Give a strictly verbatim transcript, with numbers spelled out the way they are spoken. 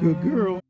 Good girl.